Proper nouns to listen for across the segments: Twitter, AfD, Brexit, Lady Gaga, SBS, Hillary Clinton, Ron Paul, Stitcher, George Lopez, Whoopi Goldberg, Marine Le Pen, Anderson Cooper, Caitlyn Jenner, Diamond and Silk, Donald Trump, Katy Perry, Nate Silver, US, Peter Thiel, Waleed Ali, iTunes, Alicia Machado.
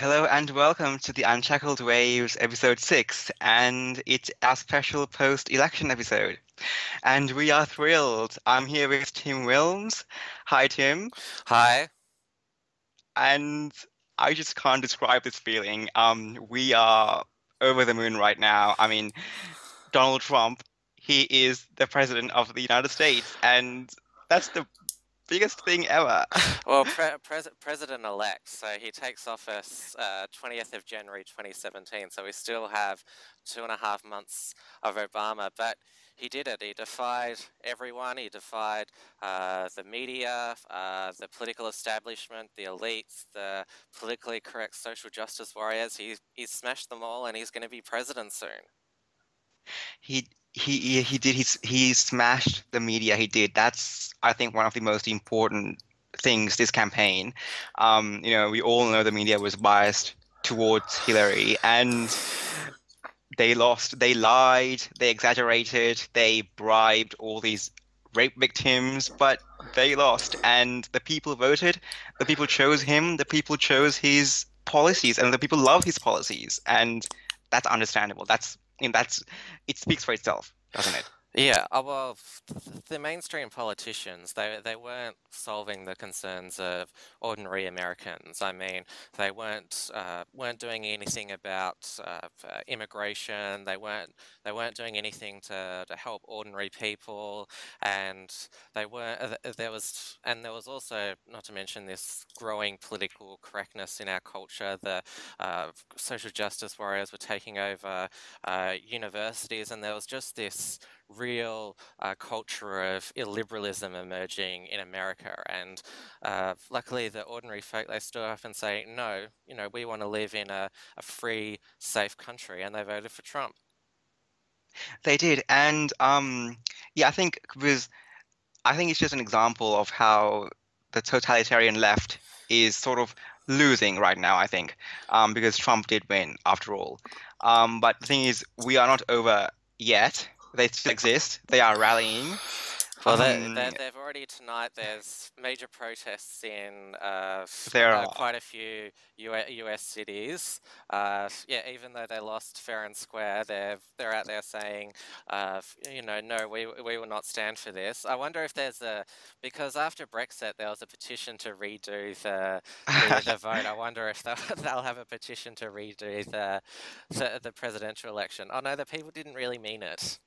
Hello and welcome to the Unshackled Waves episode 6, and it's our special post-election episode. And we are thrilled. I'm here with Tim Wilms. Hi, Tim. Hi. And I just can't describe this feeling. We are over the moon right now. I mean, Donald Trump, he is the president of the United States, and that's the biggest thing ever. Well, president-elect, so he takes office 20th of January 2017, so we still have 2.5 months of Obama, but he did it. He defied everyone. He defied the media, the political establishment, the elites, the politically correct social justice warriors. He smashed them all, and he's going to be president soon. He smashed the media. He did. That's, I think, one of the most important things this campaign. You know, we all know the media was biased towards Hillary, and they lost. They lied. They exaggerated. They bribed all these rape victims, but they lost. And the people voted. The people chose him. The people chose his policies, and the people love his policies. And that's understandable. It speaks for itself, doesn't it? Yeah, well, the mainstream politicians, they weren't solving the concerns of ordinary Americans. I mean, they weren't doing anything about immigration. They weren't doing anything to help ordinary people, and they weren't. There was also, not to mention, this growing political correctness in our culture. The social justice warriors were taking over universities, and there was just this real culture of illiberalism emerging in America, and luckily the ordinary folk, they stood up and say, no, you know, we want to live in a free, safe country, and they voted for Trump. They did, and yeah, I think it's just an example of how the totalitarian left is sort of losing right now, I think, because Trump did win after all. But the thing is, we are not over yet. They still exist. They are rallying. Well, they've already tonight. There's major protests in quite a few U.S. cities. Yeah, even though they lost fair and square, they're out there saying, you know, no, we will not stand for this. I wonder if there's because after Brexit there was a petition to redo the vote. I wonder if they'll have a petition to redo the presidential election. Oh no, the people didn't really mean it.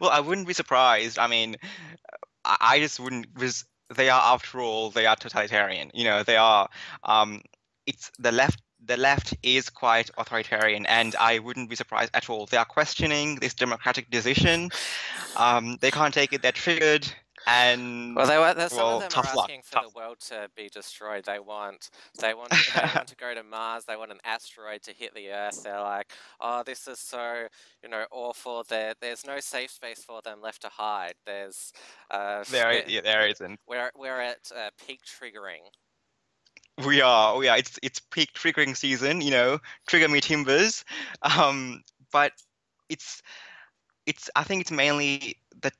Well, I wouldn't be surprised. I mean, I just wouldn't, because they are, after all, they are totalitarian. You know, they are. It's the left. The left is quite authoritarian, and I wouldn't be surprised at all. They are questioning this democratic decision. They can't take it. They're triggered. And well, some of them are asking for the world to be destroyed. They want to go to Mars. They want an asteroid to hit the Earth. They're like, oh, this is so, you know, awful. There's no safe space for them left to hide. There isn't. We're at peak triggering. We are. It's peak triggering season. You know, trigger me timbers. But it's. I think it's mainly the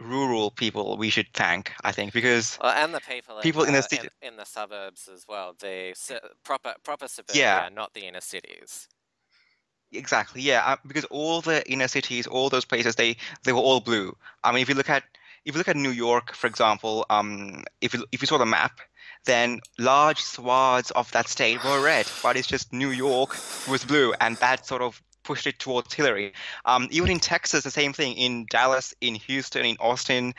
rural people we should thank, I think, because and the people in the city, in the suburbs as well, the proper suburbia, yeah. Not the inner cities. Exactly, yeah, because all the inner cities, all those places, they were all blue. I mean, if you look at New York, for example, if you saw the map, then large swaths of that state were red, but it's just New York was blue, and that sort of pushed it towards Hillary. Even in Texas, the same thing. In Dallas, in Houston, in Austin,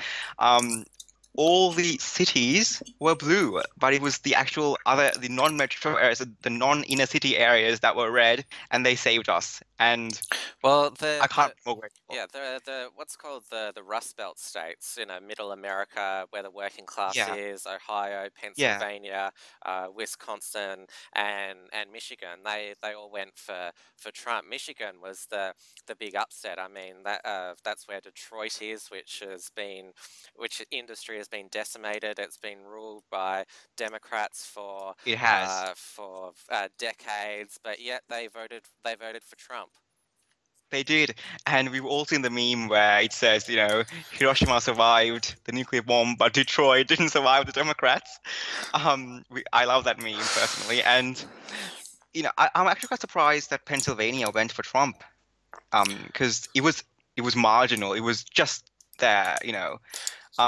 all the cities were blue, but it was the actual the non-metro areas, the non-inner city areas that were red, and they saved us. And well, what's called the Rust Belt states, you know, Middle America, where the working class is, Ohio, Pennsylvania, Wisconsin, and Michigan. They all went for Trump. Michigan was the big upset. I mean, that's where Detroit is, which industry has been decimated. It's been ruled by Democrats for decades, but yet they voted for Trump. They did. And we've all seen the meme where it says, you know, Hiroshima survived the nuclear bomb, but Detroit didn't survive the Democrats. I love that meme personally. And, you know, I'm actually quite surprised that Pennsylvania went for Trump, because it was marginal. It was just there, you know. So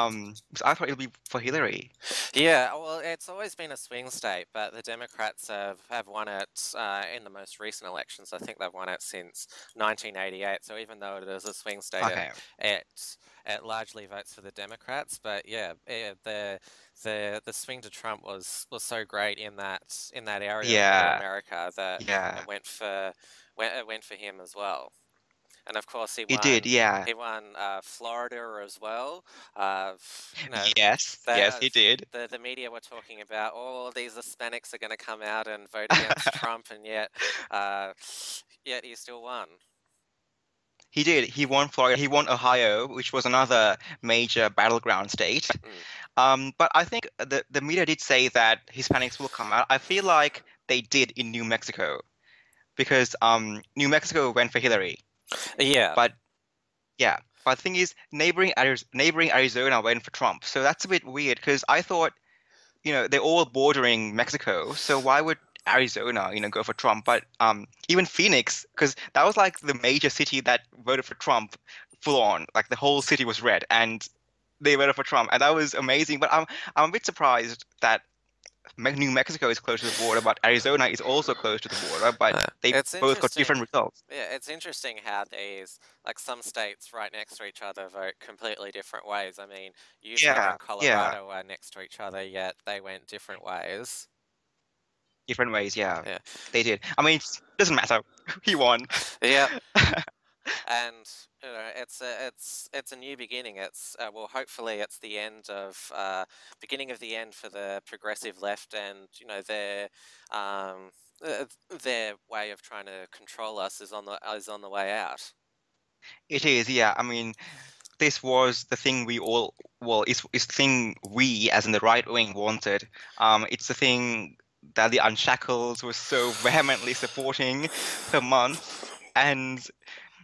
I thought it would be for Hillary. Yeah, well, it's always been a swing state, but the Democrats have won it in the most recent elections. I think they've won it since 1988. So even though it is a swing state, okay, it largely votes for the Democrats. But yeah, the swing to Trump was so great in that area, yeah, of America, that yeah, it went for him as well. And of course, he won. He did, yeah. He won Florida as well. You know, yes, he did. The media were talking about all these Hispanics are going to come out and vote against Trump, and yet he still won. He did. He won Florida. He won Ohio, which was another major battleground state. Mm. But I think the media did say that Hispanics will come out. I feel like they did in New Mexico, because New Mexico went for Hillary. Yeah, but the thing is, neighboring Arizona went for Trump, so that's a bit weird, because I thought, you know, they're all bordering Mexico, so why would Arizona, you know, go for Trump? But even Phoenix, because that was like the major city that voted for Trump, full on, like the whole city was red, and they voted for Trump, and that was amazing. But I'm a bit surprised that New Mexico is close to the border, but Arizona is also close to the border, but they both got different results. Yeah, it's interesting how these, like, some states right next to each other vote completely different ways. I mean, Utah and Colorado are next to each other, yet they went different ways. Different ways, yeah. They did. I mean, it doesn't matter. He won. Yeah. And you know, it's a new beginning. It's well, hopefully it's the end of beginning of the end for the progressive left, and you know, their way of trying to control us is on the way out. It is, yeah. I mean, this was the thing we all, well, it's the thing we, as in the right wing, wanted. It's the thing that the Unshackles were so vehemently supporting for months, and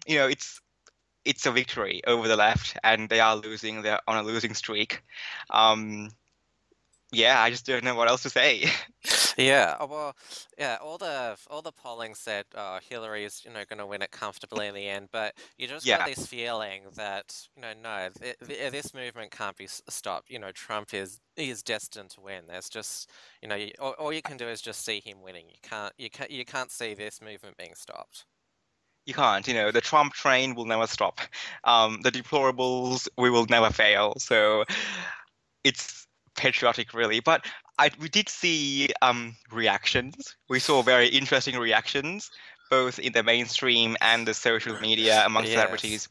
you know, it's a victory over the left, and they are losing. They're on a losing streak. Yeah, I just don't know what else to say. Yeah, well, yeah, all the polling said, oh, Hillary is, you know, going to win it comfortably in the end, but you just got this feeling that, you know, no, this movement can't be stopped. You know, Trump is destined to win. There's just, you know, all you can do is just see him winning. You can't see this movement being stopped. You can't, you know, the Trump train will never stop. The deplorables, we will never fail. So it's patriotic, really. But we did see reactions. We saw very interesting reactions, both in the mainstream and the social media among celebrities.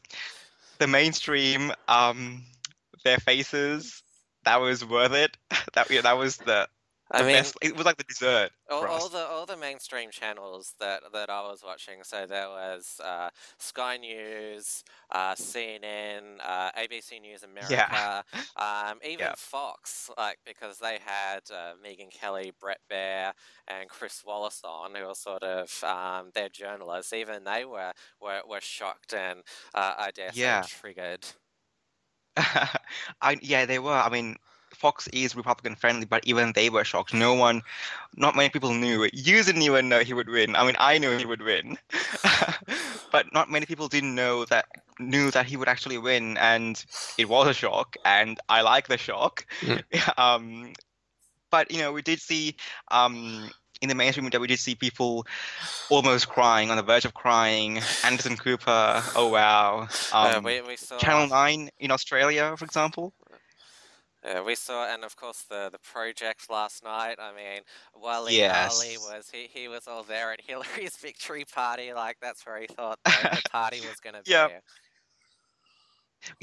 The mainstream, their faces, that was worth it. That was the... I mean, it was like the dessert. All the mainstream channels that I was watching. So there was Sky News, CNN, ABC News America, even Fox, like, because they had Megyn Kelly, Bret Baier, and Chris Wallace on, who were sort of their journalists. Even they were shocked and I dare say triggered. They were. I mean, Fox is Republican friendly, but even they were shocked. Not many people knew. You didn't even know he would win. I mean, I knew he would win, but not many people knew that he would actually win, and it was a shock. And I like the shock. But you know, we did see in the mainstream media, we did see people almost crying, on the verge of crying. Anderson Cooper, oh wow. We saw Channel 9 in Australia, for example. Yeah, we saw, and of course the Project last night. I mean, Waleed Ali was he was all there at Hillary's victory party. Like, that's where he thought the party was going to be.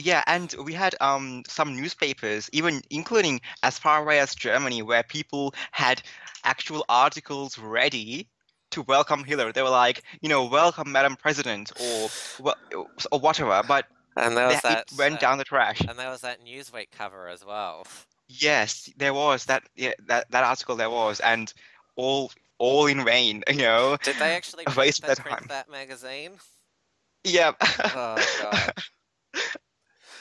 Yeah, and we had some newspapers, even including as far away as Germany, where people had actual articles ready to welcome Hillary. They were like, you know, welcome Madam President, or whatever. But and there was it went down the trash. And there was that Newsweek cover as well. Yes, there was that. Yeah, that article there was, and all in vain. You know, did they actually print that magazine? Yeah. Oh, God.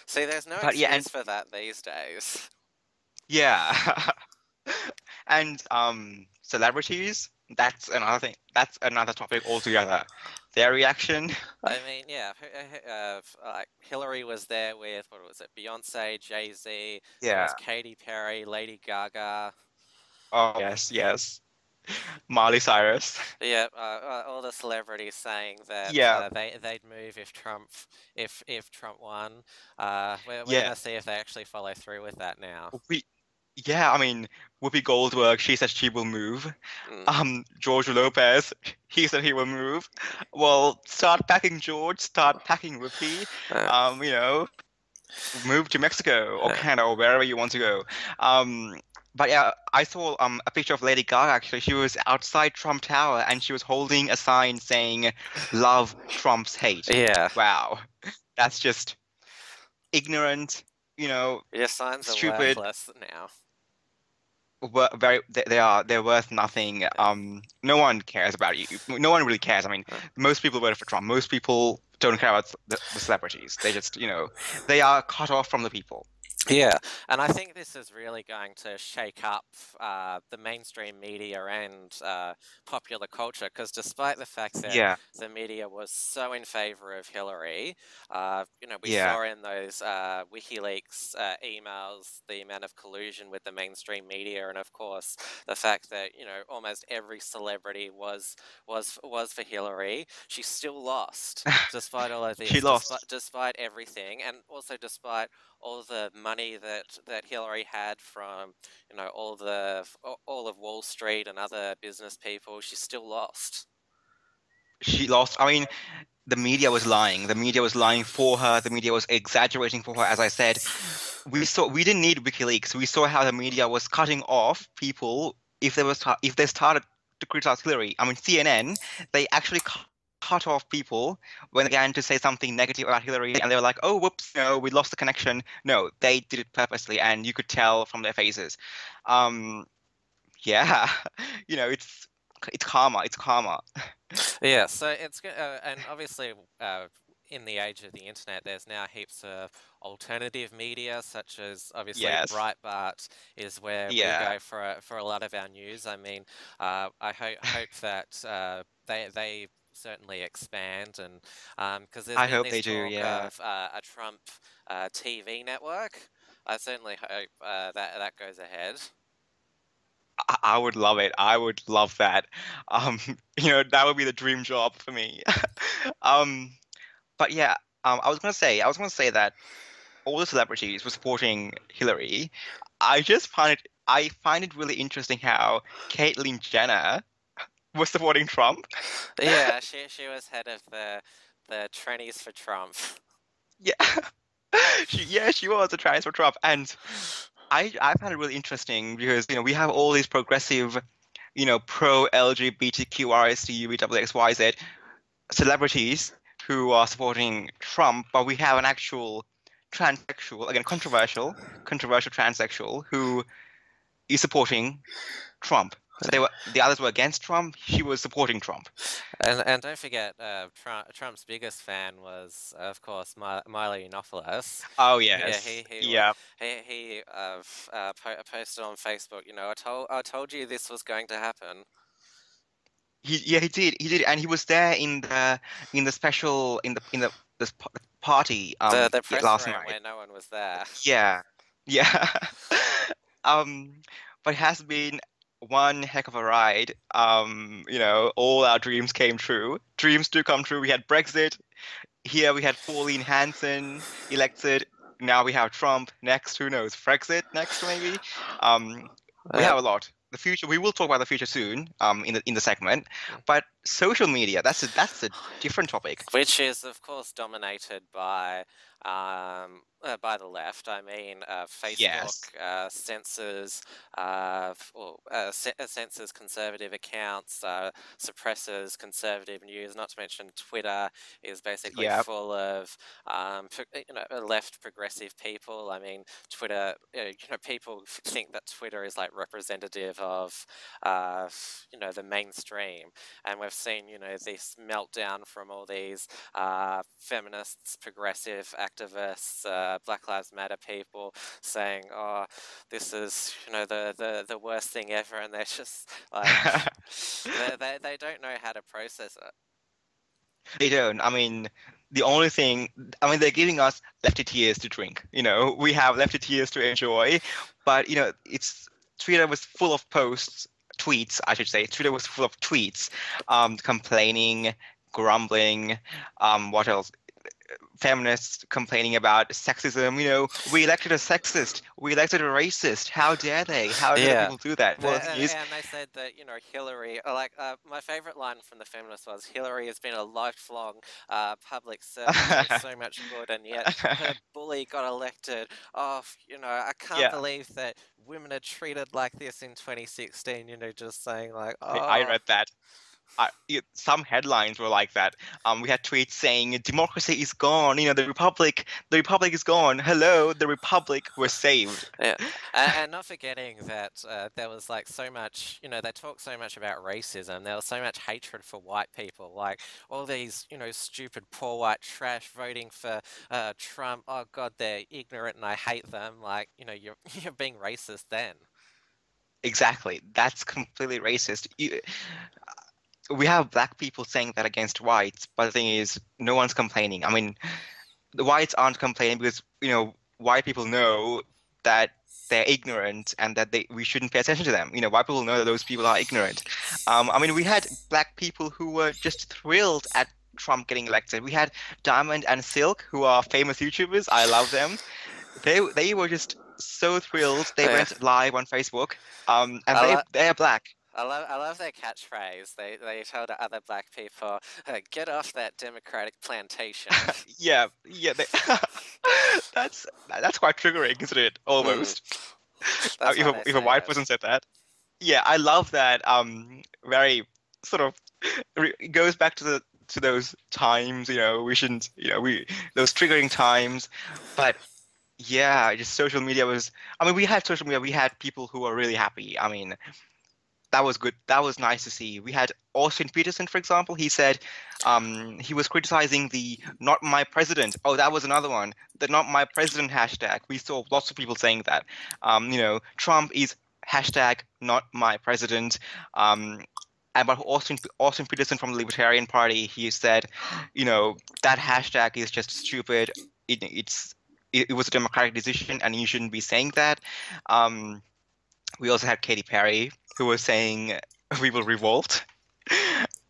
See, there's no excuse for that these days. Yeah. And celebrities, that's another thing. That's another topic altogether. Their reaction. I mean, yeah. Like Hillary was there with, what was it, Beyonce, Jay-Z, yeah. Katy Perry, Lady Gaga. Oh, yes, yes. Miley Cyrus. Yeah, all the celebrities saying that they'd move if Trump won. We're gonna see if they actually follow through with that now. Yeah, I mean, Whoopi Goldberg, she said she will move. Mm. George Lopez, he said he will move. Well, start packing George, start packing Whoopi. You know, move to Mexico or Canada or wherever you want to go. But yeah, I saw a picture of Lady Gaga, actually. She was outside Trump Tower and she was holding a sign saying, "Love Trump's hate." Yeah. Wow. That's just ignorant, you know, your signs stupid. Are worthless now. They're worth nothing. No one cares about you. No one really cares. I mean, most people voted for Trump. Most people don't care about the celebrities. They just, you know, they are cut off from the people. Yeah, and I think this is really going to shake up the mainstream media and popular culture, because despite the fact that the media was so in favor of Hillary, you know, we saw in those WikiLeaks emails the amount of collusion with the mainstream media, and of course the fact that, you know, almost every celebrity was for Hillary. She still lost despite all of this. She lost despite everything, and also despite all the money that Hillary had from, you know, all of Wall Street and other business people. She still lost. She lost. I mean, the media was lying. The media was lying for her. The media was exaggerating for her. As I said, we didn't need WikiLeaks. We saw how the media was cutting off people if they started to criticize Hillary. I mean, CNN, they actually cut off people when they began to say something negative about Hillary, and they were like, "Oh, whoops, no, we lost the connection." No, they did it purposely, and you could tell from their faces. Yeah, you know, it's karma. It's karma. Yeah. So it's and obviously in the age of the internet, there's now heaps of alternative media, such as obviously Breitbart is where we go for a lot of our news. I mean, I hope that they certainly expand, and because there's been this talk of a Trump TV network. I certainly hope that goes ahead. I would love it. I would love that. You know, that would be the dream job for me. But yeah, I was gonna say that all the celebrities were supporting Hillary. I find it really interesting how Caitlyn Jenner was supporting Trump. Yeah, she was head of the Trannies for Trump. Yeah, she was the Trannies for Trump, and I found it really interesting because, you know, we have all these progressive, you know, pro LGBTQRSTUBXYZ celebrities who are supporting Trump, but we have an actual transsexual, again controversial transsexual who is supporting Trump. So the others were against Trump. She was supporting Trump. And don't forget, Trump's biggest fan was, of course, Milo Yiannopoulos. Oh yes. Yeah. He posted on Facebook, you know, I told you this was going to happen. He did, and he was there in the special party the press last night where no one was there. Yeah. But it has been one heck of a ride. You know, all our dreams came true. Dreams do come true. We had Brexit. Here we had Pauline Hansen elected. Now we have Trump. Next, who knows? Brexit next, maybe. We have a lot. The future. We will talk about the future soon. In the segment. But social media. That's a different topic. Which is, of course, dominated by by the left. I mean, Facebook censors conservative accounts, suppresses conservative news. Not to mention Twitter is basically full of left progressive people. I mean, Twitter. People think that Twitter is like representative of the mainstream, and we've seen this meltdown from all these feminists, progressive activists, Black Lives Matter people saying, "Oh, this is the worst thing ever," and they're just like they don't know how to process it. They don't. I mean, the only thing, they're giving us lefty tears to drink. We have lefty tears to enjoy, but Twitter was full of tweets. I should say Twitter was full of tweets, complaining, grumbling. What else? Feminists complaining about sexism. We elected a sexist. We elected a racist. How dare they? How dare people do that? Well, and they said that Hillary. My favorite line from the feminist was, "Hillary has been a lifelong public servant, so much good, and yet her bully got elected." Oh, I can't believe that women are treated like this in 2016. Just saying like, oh. I read that. Some headlines were like that. We had tweets saying democracy is gone. The republic is gone. Hello, the republic was saved. Yeah, and not forgetting that there was like so much. They talk so much about racism. There was so much hatred for white people. Like all these, stupid poor white trash voting for Trump. Oh God, they're ignorant and I hate them. Like you're being racist then. Exactly. That's completely racist. We have black people saying that against whites, but the thing is, no one's complaining. The whites aren't complaining because, white people know that they're ignorant and that we shouldn't pay attention to them. White people know that those people are ignorant. We had black people who were just thrilled at Trump getting elected. We had Diamond and Silk, who are famous YouTubers. I love them. They were just so thrilled. They went live on Facebook, and they're black. I love their catchphrase. They told other black people, "Get off that democratic plantation." That's quite triggering, isn't it? Almost. If a white person said that. Yeah, I love that. Very sort of goes back to those times. We shouldn't. Those triggering times, but. Yeah, just social media was. We had social media. We had people who were really happy. That was good. That was nice to see. We had Austin Peterson, for example. He said he was criticizing the "not my president." Oh, that was another one. The "not my president" hashtag. We saw lots of people saying that. Trump is hashtag not my president. But Austin Peterson from the Libertarian Party, he said, that hashtag is just stupid. It was a democratic decision, and you shouldn't be saying that. We also had Katy Perry, who was saying we will revolt,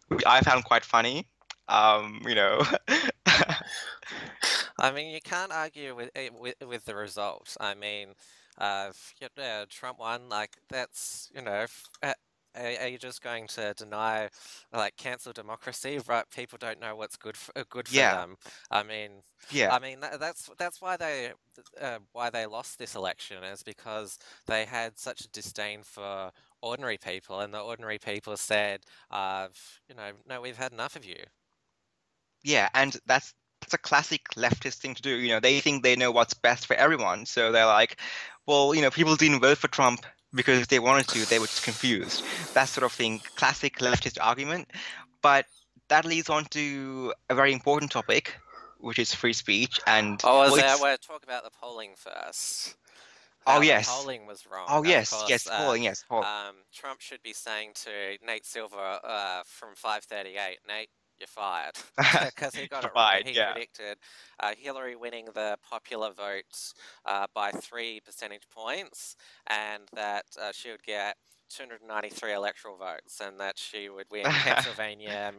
which I found quite funny. You can't argue with the results. Trump won. Like that's Are you just going to deny, cancel democracy? Right? People don't know what's good for them. That's why they lost this election, is because they had such a disdain for ordinary people, and the ordinary people said, no, we've had enough of you. Yeah, and that's a classic leftist thing to do. They think they know what's best for everyone, so they're like, well, people didn't vote for Trump. Because if they wanted to, they were just confused. That sort of thing, classic leftist argument. But that leads on to a very important topic, which is free speech. And we'll talk about the polling first. Yes. Polling was wrong. Polling. Trump should be saying to Nate Silver from 538, "Nate, you're fired," because he got it right. He predicted Hillary winning the popular vote by 3 percentage points, and that she would get 293 electoral votes, and that she would win Pennsylvania,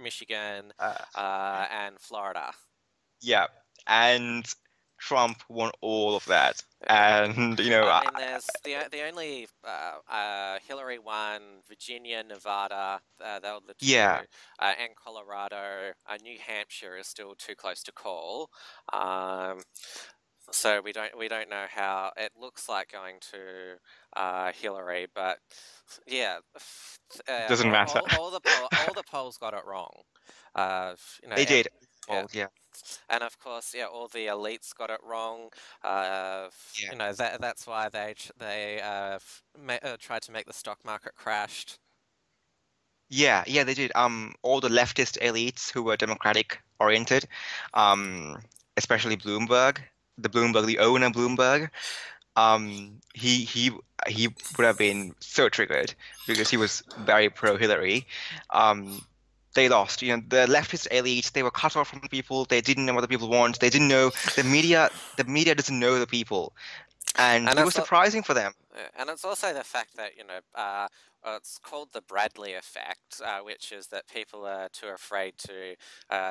Michigan, and Florida. Yeah, and Trump won all of that. And, you know, I mean, there's the only Hillary won Virginia, Nevada, they're the two, and Colorado. New Hampshire is still too close to call. So we don't know how it looks like going to Hillary, but yeah, doesn't matter. All the polls got it wrong. You know, they did. Yeah. And of course, yeah, all the elites got it wrong. You know, that's why they tried to make the stock market crashed. Yeah, they did. All the leftist elites who were democratic oriented, especially Bloomberg. The owner Bloomberg, he would have been so triggered because he was very pro Hillary. They lost. You know, the leftist elites, they were cut off from the people. They didn't know what the people want. They didn't know the media doesn't know the people, and it was surprising for them. And it's also the fact that, you know, it's called the Bradley effect, which is that people are too afraid to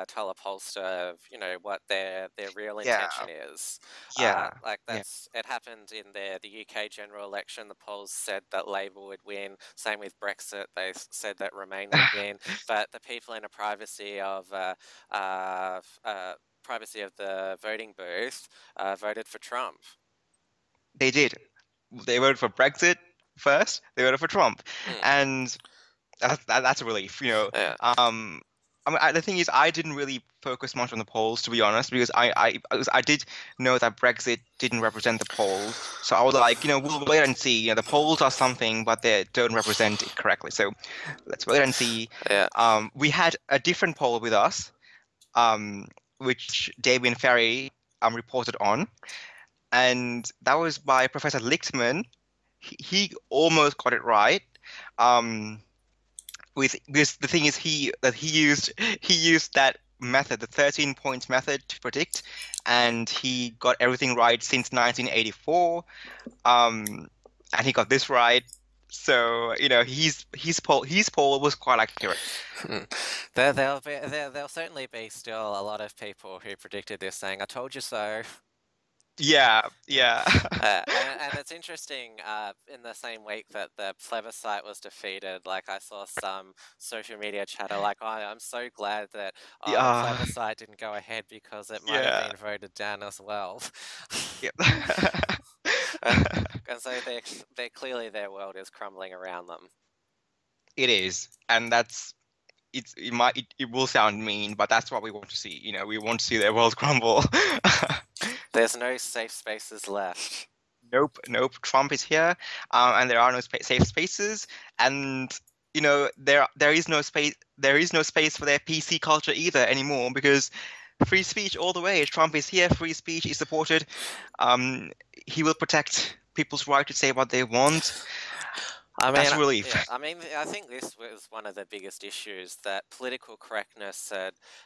tell a pollster, you know, what their real intention is. It happened in the UK general election. The polls said that Labour would win. Same with Brexit. They said that Remain would win. But the people in a privacy of the voting booth voted for Trump. They did. They voted for Brexit first. They voted for Trump, and that's a relief, you know. Yeah. I mean, the thing is, I didn't really focus much on the polls, to be honest, because I did know that Brexit didn't represent the polls, so I was like, you know, we'll wait and see. You know, the polls are something, but they don't represent it correctly, so let's wait and see. Yeah. We had a different poll with us, which Damien Ferry reported on. And that was by Professor Lichtman. He almost got it right. Because the thing is, he used that method, the 13-point method, to predict, and he got everything right since 1984. And he got this right. So, you know, his poll was quite accurate. There'll certainly be still a lot of people who predicted this, saying, "I told you so." Yeah. And it's interesting, in the same week that the plebiscite was defeated, like I saw some social media chatter like, "Oh, I'm so glad that the plebiscite didn't go ahead because it might have been voted down as well." Yep. And so they're clearly, their world is crumbling around them. It is. And that's... It will sound mean, but that's what we want to see. You know, we want to see their world crumble. There's no safe spaces left. Nope. Trump is here, and there are no safe spaces. And you know, there is no space. There is no space for their PC culture either anymore, because free speech all the way. Trump is here. Free speech is supported. He will protect people's right to say what they want. I mean, that's relief. Yeah, I mean, I think this was one of the biggest issues, that political correctness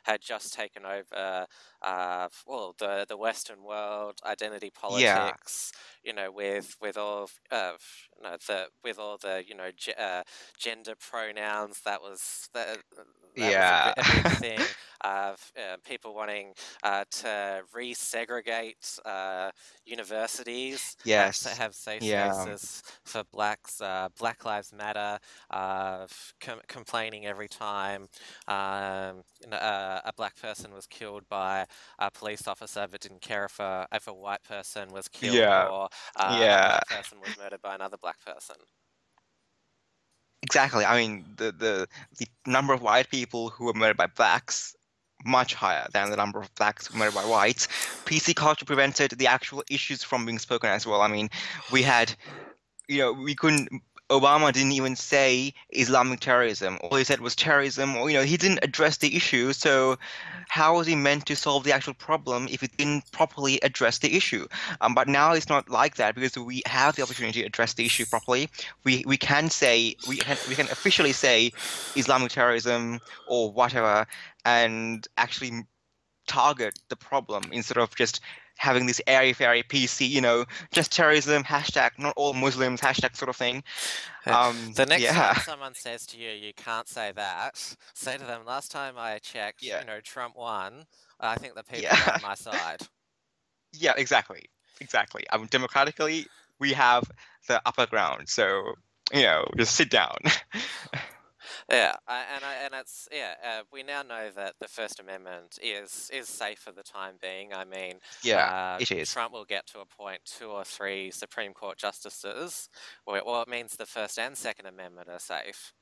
had just taken over, the Western world, identity politics. You know, with all the gender pronouns, that was a big thing. People wanting to resegregate universities. Yes. To have safe spaces for blacks. Black Lives Matter, complaining every time a black person was killed by a police officer, but didn't care if a white person was killed or a black person was murdered by another black person. Exactly. I mean, the number of white people who were murdered by blacks much higher than the number of blacks murdered by whites. PC culture prevented the actual issues from being spoken as well. I mean, we had, you know, we couldn't. Obama didn't even say Islamic terrorism. All he said was terrorism, or, you know, he didn't address the issue. So how was he meant to solve the actual problem if he didn't properly address the issue? But now it's not like that, because we have the opportunity to address the issue properly. We can officially say Islamic terrorism or whatever, and actually target the problem, instead of just having this airy-fairy PC, you know, just terrorism, hashtag, not all Muslims, hashtag sort of thing. The next time someone says to you, "You can't say that," say to them, "Last time I checked, you know, Trump won. I think the people are on my side." Yeah, exactly. Democratically, we have the upper ground. So, you know, just sit down. Yeah, and it's we now know that the First Amendment is safe for the time being. I mean, it is. Trump will get to appoint 2 or 3 Supreme Court justices. Well, it means the First and Second Amendment are safe.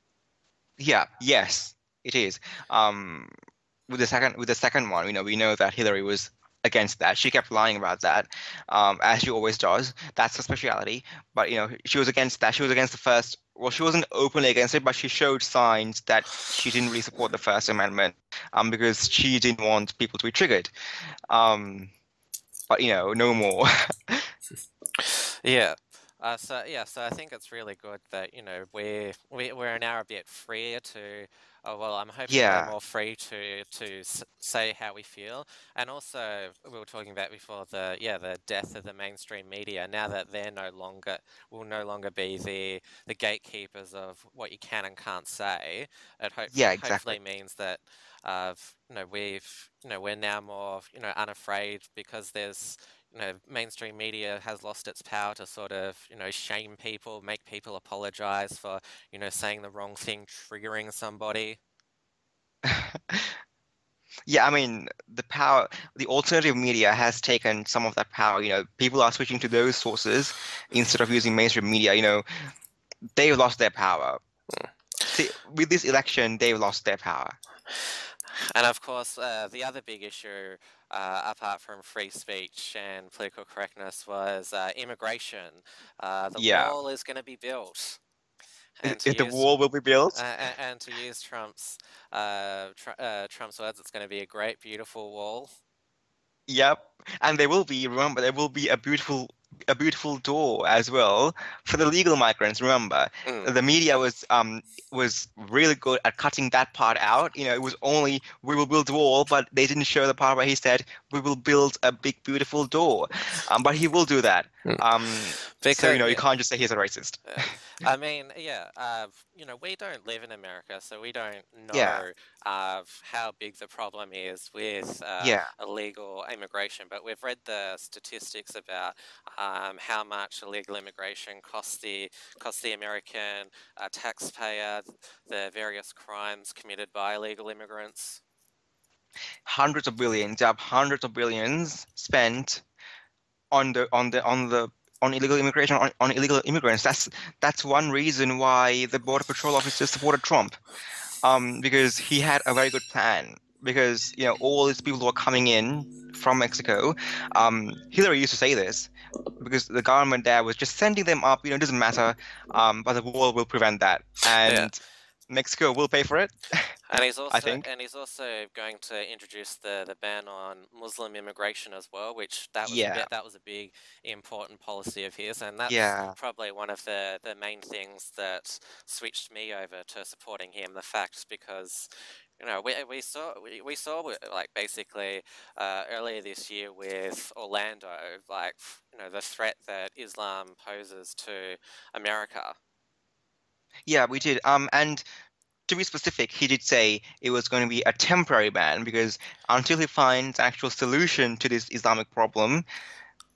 Yeah. Yes, it is. With the second one, we know that Hillary was against that. She kept lying about that, as she always does. That's her speciality. But she was against that. She was against the first. Well, she wasn't openly against it, but she showed signs that she didn't really support the First Amendment, because she didn't want people to be triggered. But no more. Yeah. So I think it's really good that we're now a bit freer to. I'm hoping we're more free to say how we feel. And also, we were talking about before the death of the mainstream media. Now that they're will no longer be the gatekeepers of what you can and can't say. It hopefully means that we're now more unafraid, because there's. Mainstream media has lost its power to sort of, shame people, make people apologize for, saying the wrong thing, triggering somebody. Yeah, the alternative media has taken some of that power. People are switching to those sources instead of using mainstream media. They've lost their power. See, with this election, they've lost their power. And of course, the other big issue, apart from free speech and political correctness, was immigration. The wall is going to be built. The wall will be built? And to use Trump's words, it's going to be a great, beautiful wall. Yep. And there will be a beautiful door as well for the legal migrants. Remember, the media was really good at cutting that part out. It was only we will build a wall, but they didn't show the part where he said we will build a big beautiful door. But he will do that. You can't just say he's a racist. We don't live in America, so we don't know how big the problem is with illegal immigration. But we've read the statistics about how much illegal immigration costs the American taxpayer, the various crimes committed by illegal immigrants. Hundreds of billions spent on illegal immigration, on illegal immigrants. That's one reason why the Border Patrol officers supported Trump, because he had a very good plan. Because all these people who are coming in from Mexico, Hillary used to say this, because the government there was just sending them up. It doesn't matter, but the wall will prevent that, and Mexico will pay for it. And he's also going to introduce the ban on Muslim immigration as well, which that was a big important policy of his, and that's probably one of the main things that switched me over to supporting him. The fact, because. We saw like basically earlier this year with Orlando, the threat that Islam poses to America. Yeah, we did. And to be specific, he did say it was going to be a temporary ban, because until he finds an actual solution to this Islamic problem,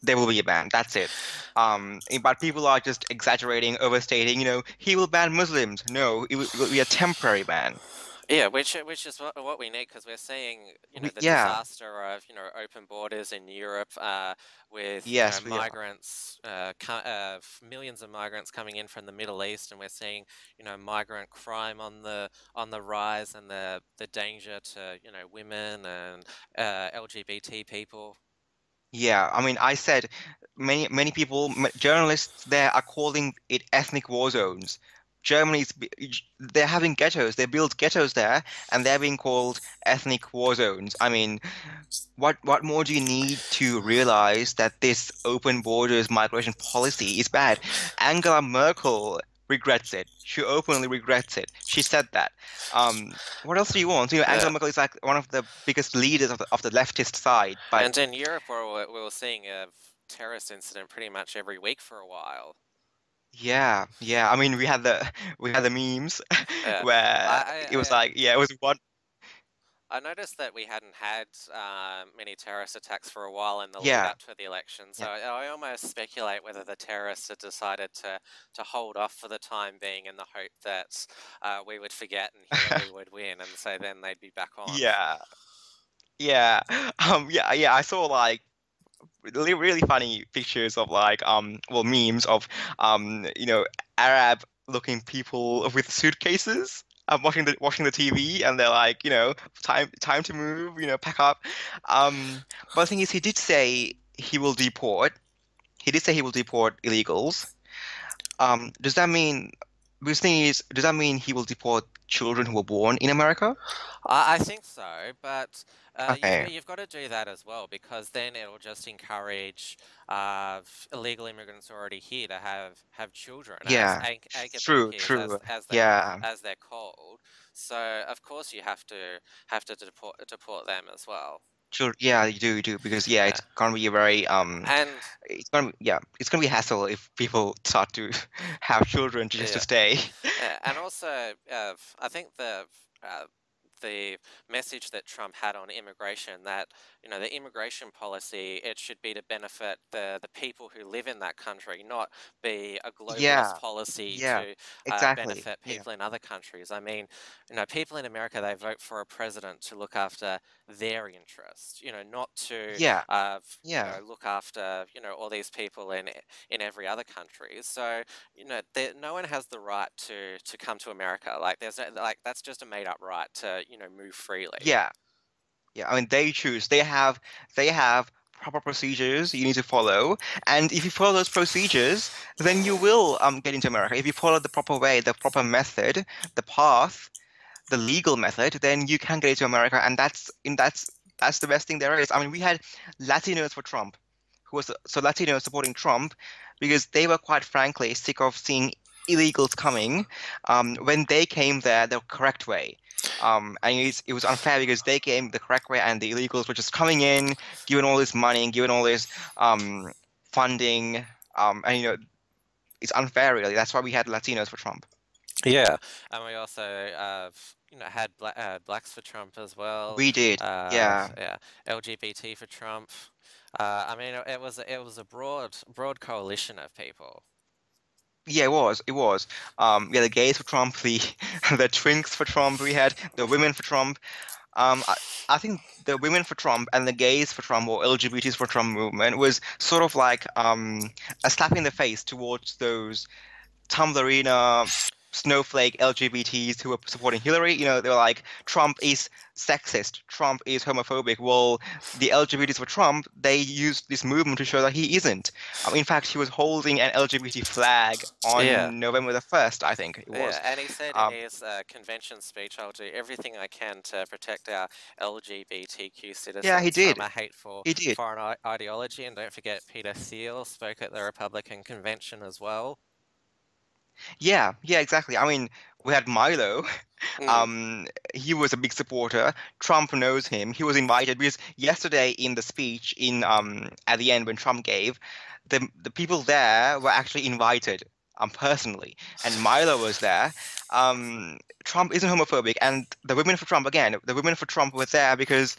there will be a ban. That's it. But people are just exaggerating, overstating. He will ban Muslims. No, it will be a temporary ban. Yeah, which is what we need, because we're seeing the disaster of open borders in Europe, with migrants, millions of migrants coming in from the Middle East, and we're seeing migrant crime on the rise, and the danger to women and LGBT people. Yeah, I said many people, journalists there are calling it ethnic war zones. They're having ghettos. They build ghettos there, and they're being called ethnic war zones. What more do you need to realize that this open borders migration policy is bad? Angela Merkel regrets it. She openly regrets it. She said that. What else do you want? Angela Merkel is like one of the biggest leaders of the leftist side. And in Europe, we were seeing a terrorist incident pretty much every week for a while. Yeah. We had the memes where it was one. I noticed that we hadn't had many terrorist attacks for a while in the lead up to the election, so I almost speculate whether the terrorists had decided to hold off for the time being in the hope that we would forget and Hillary would win, and so then they'd be back on. Yeah. I saw like really funny pictures of like well, memes of you know, Arab-looking people with suitcases. Watching the TV, and they're like, you know, time to move, you know, pack up. But the thing is, he did say he will deport. He did say he will deport illegals. Does that mean? The thing is, does that mean he will deport children who were born in America? I think so, but you've got to do that as well, because then it'll just encourage illegal immigrants already here to have children. Yeah, true. As they're called. So of course you have to deport them as well. Sure. Yeah, you do because it's gonna be a very it's gonna be a hassle if people start to have children just to stay. And also, I think the message that Trump had on immigration, that, you know, the immigration policy, it should be to benefit the people who live in that country, not be a globalist policy to benefit people in other countries. I mean, you know, people in America, they vote for a president to look after their interests, you know, not to you know, look after, you know, all these people in every other country. So, you know, no one has the right to come to America. Like, there's no, like, that's just a made up right to, you know, move freely. Yeah, I mean, they choose. They have proper procedures you need to follow, and if you follow those procedures, then you will get into America. If you follow the proper way, the proper method, the path, the legal method, then you can get into America, and that's the best thing there is. I mean, we had Latinos for Trump, Latinos supporting Trump because they were quite frankly sick of seeing illegals coming when they came there the correct way. And it was unfair because they came the correct way, and the illegals were just coming in, given all this money, and given all this funding, and, you know, it's unfair really. That's why we had Latinos for Trump. Yeah, and we also you know, had blacks for Trump as well. We did, LGBT for Trump. I mean, it was a broad coalition of people. Yeah, it was. The gays for Trump, the twinks for Trump. We had the women for Trump. I think the women for Trump and the gays for Trump, or LGBTs for Trump movement, was sort of like a slap in the face towards those Tumblrina snowflake LGBTs who were supporting Hillary. You know, they were like, Trump is sexist, Trump is homophobic. Well, the LGBTs for Trump, they used this movement to show that he isn't. In fact, he was holding an LGBT flag on November the 1st, I think it was. And he said in his convention speech, I'll do everything I can to protect our LGBTQ citizens from a hateful foreign ideology. And don't forget, Peter Thiel spoke at the Republican convention as well. Yeah, exactly. I mean, we had Milo. He was a big supporter. Trump knows him. He was invited because yesterday in the speech at the end when Trump gave, the people there were actually invited personally, and Milo was there. Trump isn't homophobic, and the women for Trump, again, the women for Trump were there because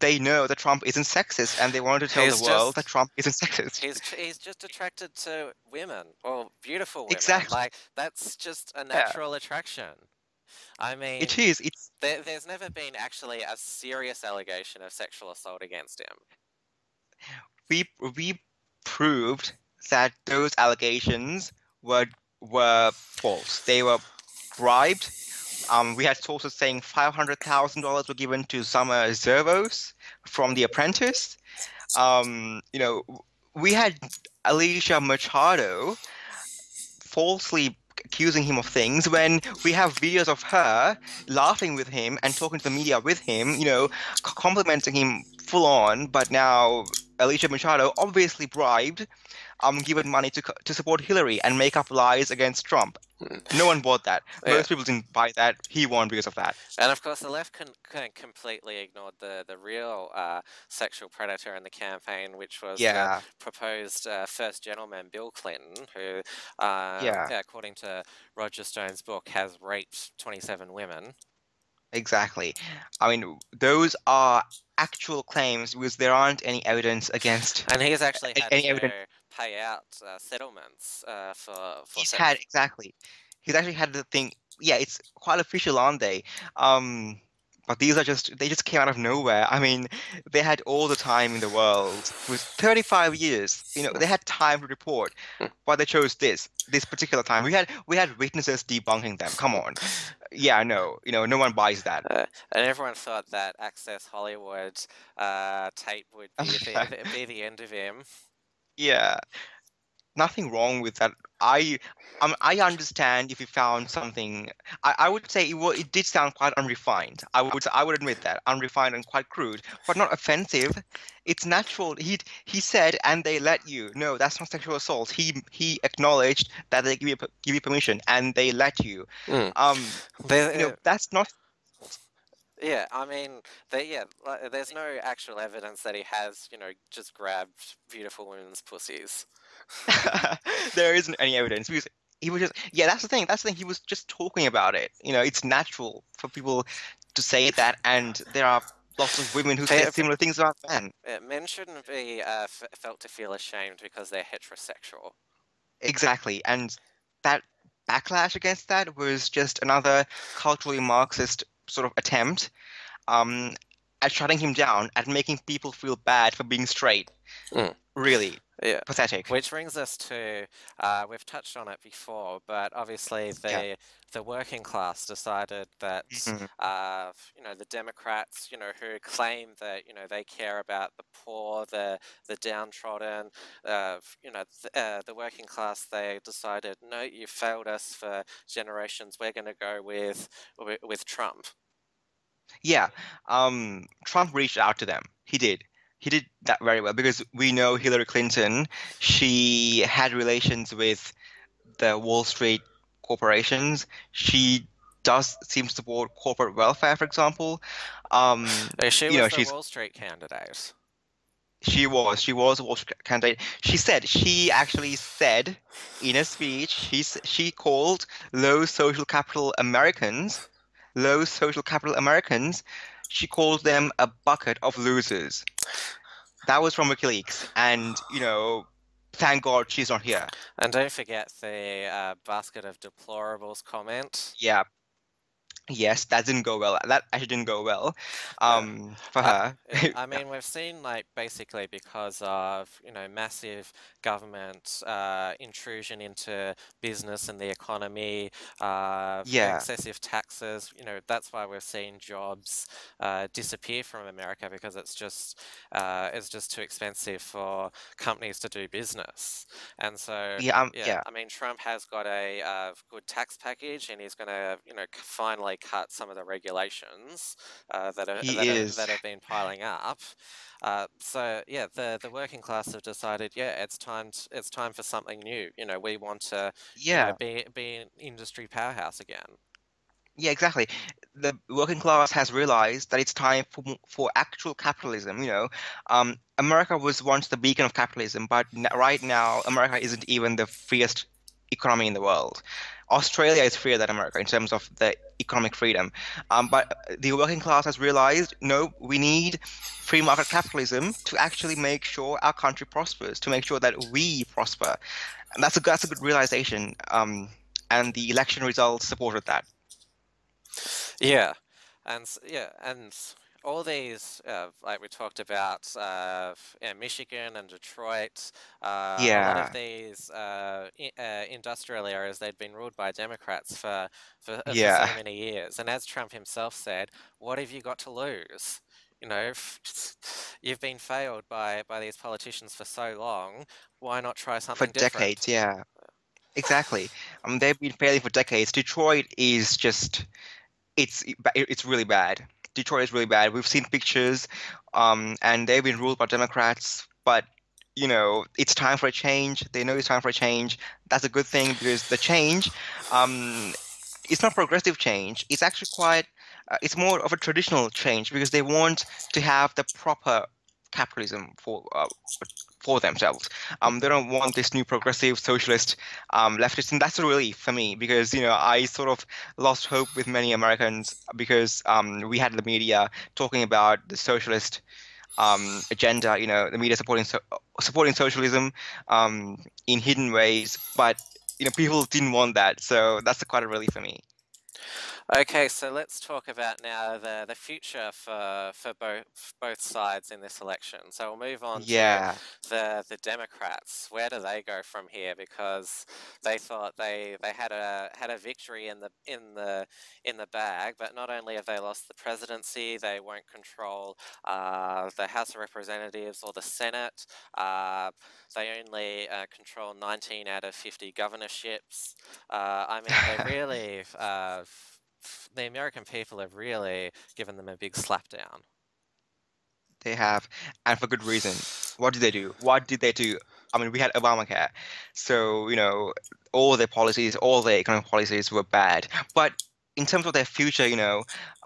they know that Trump isn't sexist, and they wanted to tell the world that Trump isn't sexist. He's just attracted to women, or beautiful women. Exactly. Like, that's just a natural attraction. I mean, it is. There's never been actually a serious allegation of sexual assault against him. We proved that those allegations were false. They were bribed. We had sources saying $500,000 were given to Summer Zervos from The Apprentice. You know, we had Alicia Machado falsely accusing him of things when we have videos of her laughing with him and talking to the media with him, you know, complimenting him full on. But now Alicia Machado, obviously bribed, given money to support Hillary and make up lies against Trump. No one bought that. Most people didn't buy that. He won because of that. And of course, the left completely ignored the real sexual predator in the campaign, which was the proposed First Gentleman Bill Clinton, who, according to Roger Stone's book, has raped 27 women. Exactly. I mean, those are actual claims because there aren't any evidence against. And he's actually had any evidence. Pay out settlements for. He's had exactly. He's actually had the thing. Yeah, it's quite official, aren't they? But these are just—they just came out of nowhere. I mean, they had all the time in the world. It was 35 years. You know, they had time to report, but they chose this particular time. We had witnesses debunking them. Come on, yeah, no, you know, no one buys that. And everyone thought that Access Hollywood tape would be the end of him. Yeah. Nothing wrong with that. I understand if you found something. I would say it did sound quite unrefined. I would admit that, unrefined and quite crude, but not offensive. It's natural. He said, and they let you. No, that's not sexual assault. He acknowledged that they give you permission, and they let you. Mm. You know, that's not. Yeah, I mean, there's no actual evidence that he has, you know, just grabbed beautiful women's pussies. There isn't any evidence because he was just that's the thing he was just talking about it. You know, it's natural for people to say that, and there are lots of women who say similar things about men. Men shouldn't be felt to feel ashamed because they're heterosexual. Exactly, and that backlash against that was just another culturally Marxist sort of attempt at shutting him down, at making people feel bad for being straight. Mm. Really. Yeah. Pathetic. Which brings us to, we've touched on it before, but obviously the working class decided that, mm-hmm. You know, the Democrats, you know, who claim that, you know, they care about the poor, the downtrodden, you know, the working class, they decided, no, you failed us for generations, we're going to go with Trump. Yeah. Trump reached out to them. He did. He did that very well because we know Hillary Clinton, she had relations with the Wall Street corporations. She seems to support corporate welfare, for example. She's Wall Street candidate. She was a Wall Street candidate. She actually said in a speech, she called low social capital Americans, she called them a bucket of losers. That was from WikiLeaks, and, you know, thank God she's not here. And don't forget the basket of deplorables comment. Yeah. Yes, that didn't go well. That actually didn't go well for her. I mean, we've seen, like, basically because of, you know, massive government intrusion into business and the economy, excessive taxes, you know, that's why we've seen jobs disappear from America, because it's just too expensive for companies to do business. And so, I mean, Trump has got a good tax package, and he's going to, you know, finally cut some of the regulations that have been piling up. So yeah, the working class have decided, yeah, it's time for something new. You know, we want to be an industry powerhouse again. Yeah, exactly. The working class has realized that it's time for actual capitalism. You know, America was once the beacon of capitalism, but right now America isn't even the freest economy in the world. Australia is freer than America in terms of the economic freedom. But the working class has realized, no, we need free market capitalism to actually make sure our country prospers, to make sure that we prosper. And that's a good realization. And the election results supported that. Yeah. And all these, like we talked about, Michigan and Detroit, a lot of these industrial areas, they'd been ruled by Democrats for so many years. And as Trump himself said, what have you got to lose? You know, you've been failed by these politicians for so long. Why not try something different? For decades, yeah. Exactly. They've been failing for decades. Detroit is just, it's really bad. Detroit is really bad. We've seen pictures, and they've been ruled by Democrats. But, you know, it's time for a change. They know it's time for a change. That's a good thing, because the change, it's not progressive change. It's actually quite, it's more of a traditional change, because they want to have the proper capitalism for themselves. They don't want this new progressive socialist leftist, and that's a relief for me, because I sort of lost hope with many Americans, because we had the media talking about the socialist agenda, the media supporting socialism in hidden ways, but people didn't want that, so that's quite a relief for me. Okay, so let's talk about now the future for both sides in this election. So we'll move on to the Democrats. Where do they go from here? Because they thought they had a victory in the bag, but not only have they lost the presidency, they won't control the House of Representatives or the Senate. They only control 19 out of 50 governorships. I mean, they really. The American people have really given them a big slapdown. They have, and for good reason. What did they do? I mean, we had Obamacare, so all their policies, all their economic policies were bad. But in terms of their future,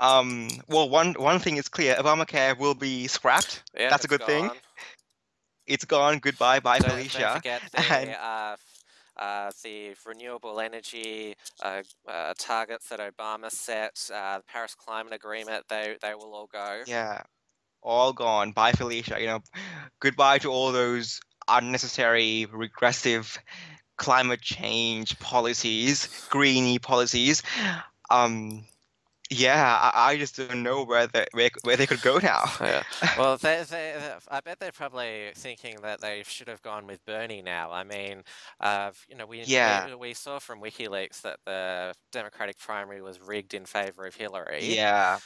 well, one thing is clear: Obamacare will be scrapped. Yeah, that's a good thing. It's gone. Goodbye, bye, Felicia. Don't forget the renewable energy targets that Obama set, the Paris Climate Agreement, they will all go. Yeah, all gone. Bye, Felicia. Goodbye to all those unnecessary, regressive climate change policies, greeny policies. Yeah, I just don't know where they could go now. Yeah. Well, I bet they're probably thinking that they should have gone with Bernie now. I mean, we saw from WikiLeaks that the Democratic primary was rigged in favor of Hillary. Yeah,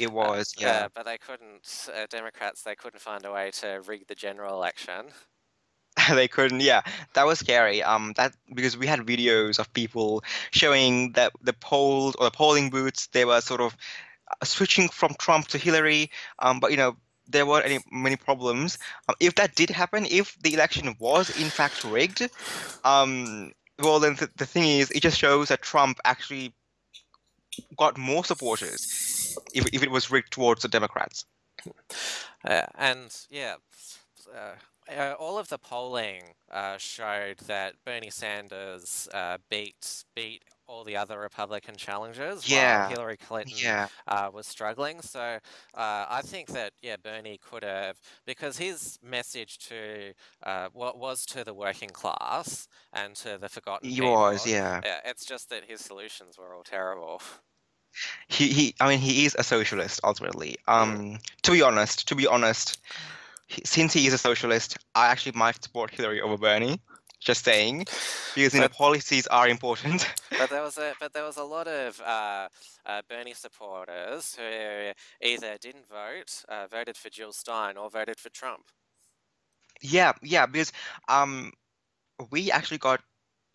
it was. But they couldn't. Democrats, they couldn't find a way to rig the general election. They couldn't. Yeah, that was scary. That because we had videos of people showing that the polls or the polling booths, they were sort of switching from Trump to Hillary. But there weren't many problems. If that did happen, if the election was in fact rigged, well, then the thing is, it just shows that Trump actually got more supporters if it was rigged towards the Democrats. All of the polling showed that Bernie Sanders beat all the other Republican challengers, while Hillary Clinton was struggling. So I think that Bernie could have, because his message to what was to the working class and to the forgotten people, it's just that his solutions were all terrible. He is a socialist ultimately. To be honest. Since he is a socialist, I actually might support Hillary over Bernie. Just saying, because policies are important. But there was a lot of Bernie supporters who either didn't vote, voted for Jill Stein, or voted for Trump. Yeah, because we actually got.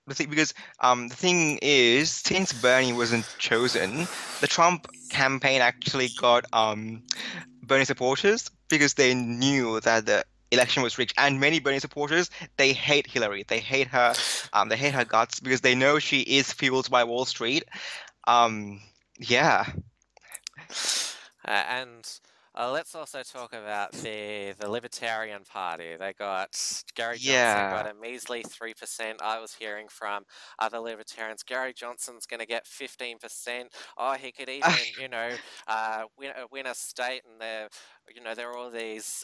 Because the thing is, since Bernie wasn't chosen, the Trump campaign actually got Bernie supporters, because they knew that the election was rigged. And many Bernie supporters, they hate Hillary. They hate her. They hate her guts, because they know she is fueled by Wall Street. Let's also talk about the Libertarian Party. They got Gary Johnson got a measly 3%. I was hearing from other Libertarians, Gary Johnson's going to get 15%. Oh, he could even win a state, and there are all these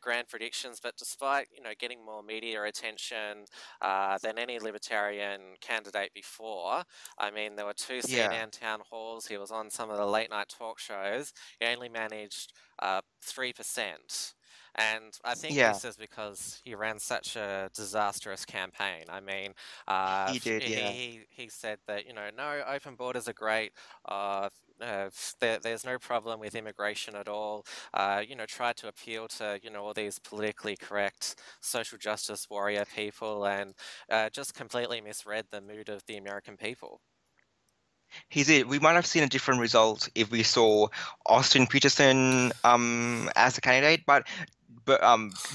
grand predictions. But despite getting more media attention than any Libertarian candidate before, I mean, there were 2 CNN town halls. He was on some of the late night talk shows. He only managed 3%, and I think this is because he ran such a disastrous campaign. I mean, he did. He said that no, open borders are great. There's no problem with immigration at all. Tried to appeal to all these politically correct social justice warrior people, and just completely misread the mood of the American people. He did. We might have seen a different result if we saw Austin Peterson as a candidate, but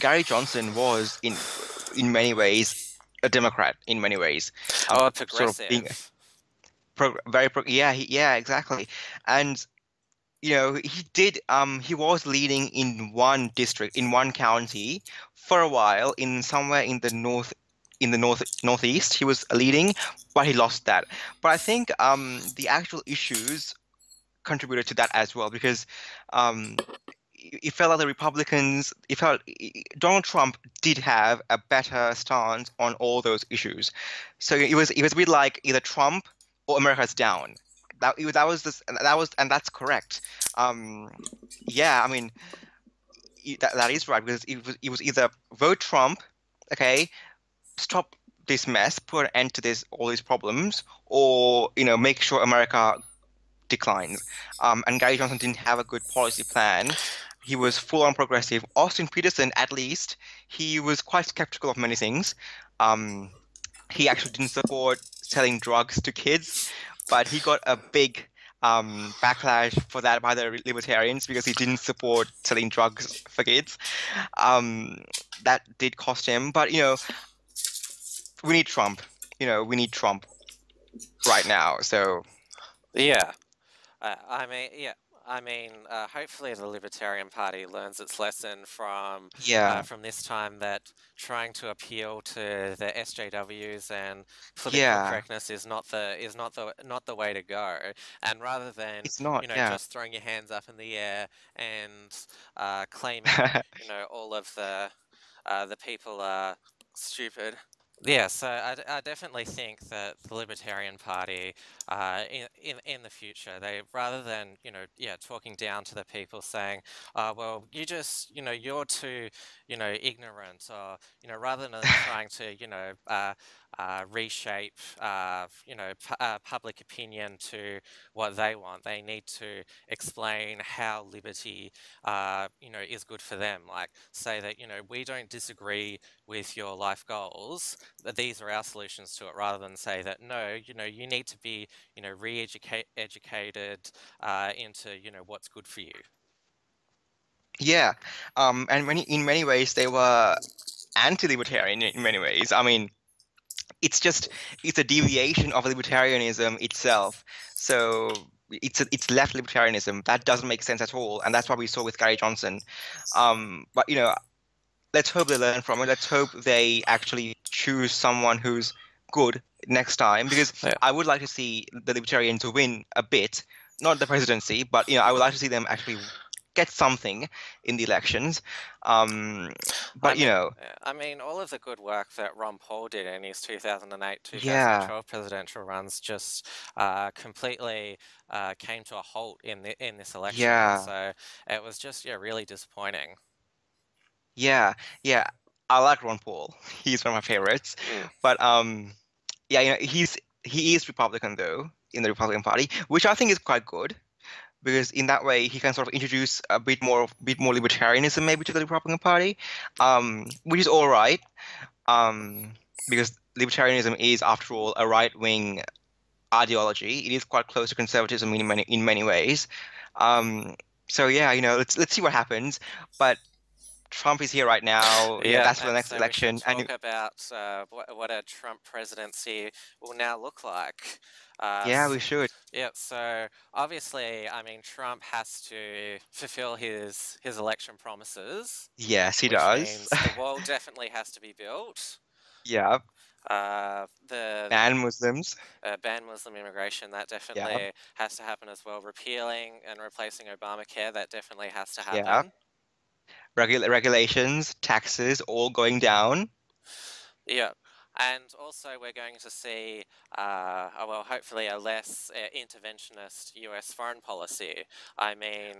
Gary Johnson was in many ways a Democrat. In many ways, progressive. Sort of being, very exactly. And you know, he did, he was leading in one district, in one county for a while, in somewhere in the northeast, he was leading, but he lost that. But I think the actual issues contributed to that as well, because it felt like the Republicans, it felt Donald Trump did have a better stance on all those issues. So it was a bit like either Trump or America's down. That's correct. Yeah, I mean, that is right, because it was either vote Trump, okay, stop this mess, put an end to all these problems, or make sure America declines. And Gary Johnson didn't have a good policy plan. He was full on progressive. Austin Peterson, at least, he was quite skeptical of many things. He actually didn't support selling drugs to kids, but he got a big backlash for that by the libertarians because he didn't support selling drugs for kids. That did cost him. But, we need Trump. We need Trump right now. So, yeah. Hopefully the Libertarian Party learns its lesson from this time that trying to appeal to the SJWs and political correctness is not the way to go. And rather than just throwing your hands up in the air and claiming all of the people are stupid. Yeah, so I definitely think that the Libertarian Party, in the future, they rather than talking down to the people, saying, well, you just you're too ignorant, or rather than trying to reshape public opinion to what they want, they need to explain how liberty is good for them. Like, say that we don't disagree with your life goals, that these are our solutions to it, rather than say that no, you need to be re-educated into what's good for you. Yeah, and in many ways they were anti-libertarian in many ways. I mean, it's a deviation of libertarianism itself. So it's left libertarianism. That doesn't make sense at all, and that's what we saw with Gary Johnson. But let's hope they learn from it. Let's hope they actually choose someone who's good next time, because I would like to see the Libertarians win a bit, not the presidency, but I would like to see them actually get something in the elections. All of the good work that Ron Paul did in his 2008-2012 presidential runs just completely came to a halt in this election. Yeah. So it was just really disappointing. Yeah. I like Ron Paul. He's one of my favorites. But he is Republican though, in the Republican Party, which I think is quite good, because in that way he can sort of introduce a bit more libertarianism maybe to the Republican Party, which is all right, because libertarianism is, after all, a right-wing ideology. It is quite close to conservatism in many ways. So yeah, let's see what happens, but Trump is here right now. Yeah, that's for the next election. We can talk about what a Trump presidency will now look like. Yeah, we should. Yeah, so obviously, I mean, Trump has to fulfill his election promises. Yes, he does. Means the wall definitely has to be built. Yeah. Ban Muslims. Ban Muslim immigration, that definitely has to happen as well. Repealing and replacing Obamacare, that definitely has to happen. Yeah. Regulations, taxes, all going down. Yeah. And also we're going to see, hopefully a less interventionist US foreign policy. I mean,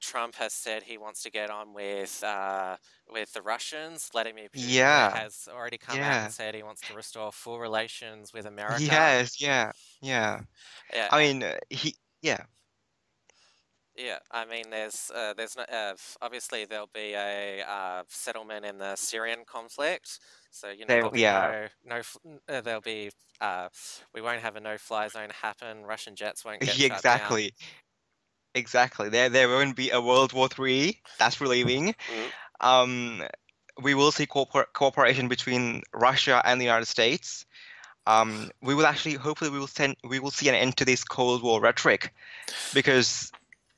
Trump has said he wants to get on with the Russians. Vladimir Putin has already come out and said he wants to restore full relations with America. Yes, yeah. I mean, Yeah, I mean, obviously there'll be a settlement in the Syrian conflict, so we won't have a no-fly zone happen. Russian jets won't get shut down. Exactly. There won't be a World War III. That's relieving. We will see cooperation between Russia and the United States. we will actually, hopefully, we will see an end to this Cold War rhetoric, because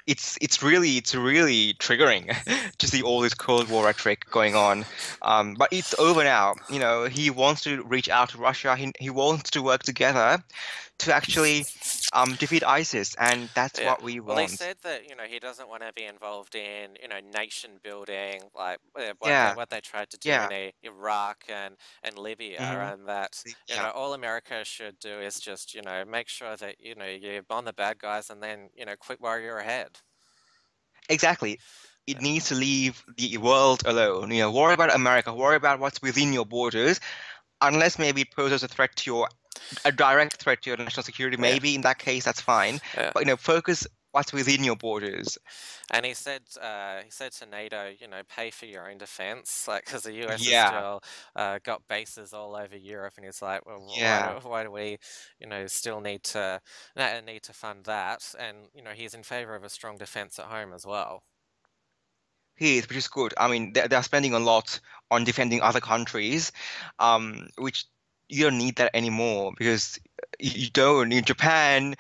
it's really triggering to see all this Cold War rhetoric going on. But it's over now. You know, he wants to reach out to Russia. He wants to work together to actually defeat ISIS, and that's what we want. Well, he said that, you know, he doesn't want to be involved in, you know, nation building, like what they tried to do in Iraq and Libya, and that, you know, all America should do is just, you know, make sure that, you know, you bomb the bad guys and then, you know, quit while you're ahead. Exactly. It needs to leave the world alone. You know, worry about America, worry about what's within your borders, unless maybe it poses a threat to your, a direct threat to your national security, maybe in that case that's fine. But, you know, focus what's within your borders. And he said to NATO, you know, pay for your own defense, like, because the US has still got bases all over Europe, and he's like, well, why do we, you know, still need to fund that? And, you know, he's in favor of a strong defense at home as well. He is, which is good. I mean, they're spending a lot on defending other countries, which you don't need that anymore, because you don't. In Japan,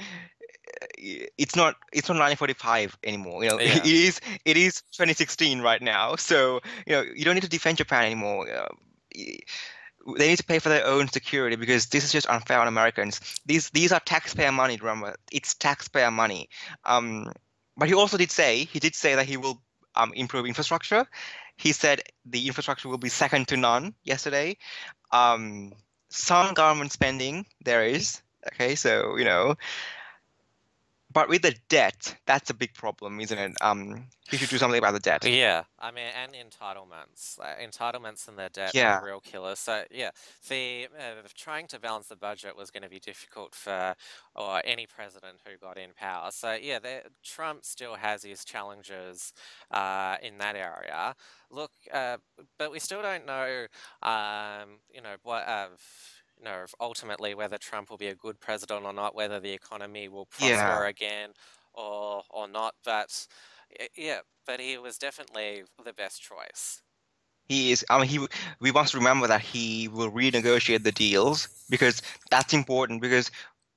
it's not 1945 anymore. You know, it is 2016 right now. So, you know, you don't need to defend Japan anymore. They need to pay for their own security, because this is just unfair on Americans. These are taxpayer money. Remember, it's taxpayer money. But he also did say that he will improve infrastructure. He said the infrastructure will be second to none yesterday. Some government spending there is, okay, so, you know, but with the debt, that's a big problem, isn't it? You should do something about the debt. Yeah, I mean, and entitlements. Entitlements and their debt are real killers. So, yeah, the trying to balance the budget was going to be difficult for any president who got in power. So, yeah, Trump still has his challenges in that area. Look, but we still don't know, you know, what... you know, ultimately whether Trump will be a good president or not, whether the economy will prosper again or not. But, yeah, but he was definitely the best choice. He is. I mean, we must remember that he will renegotiate the deals, because that's important, because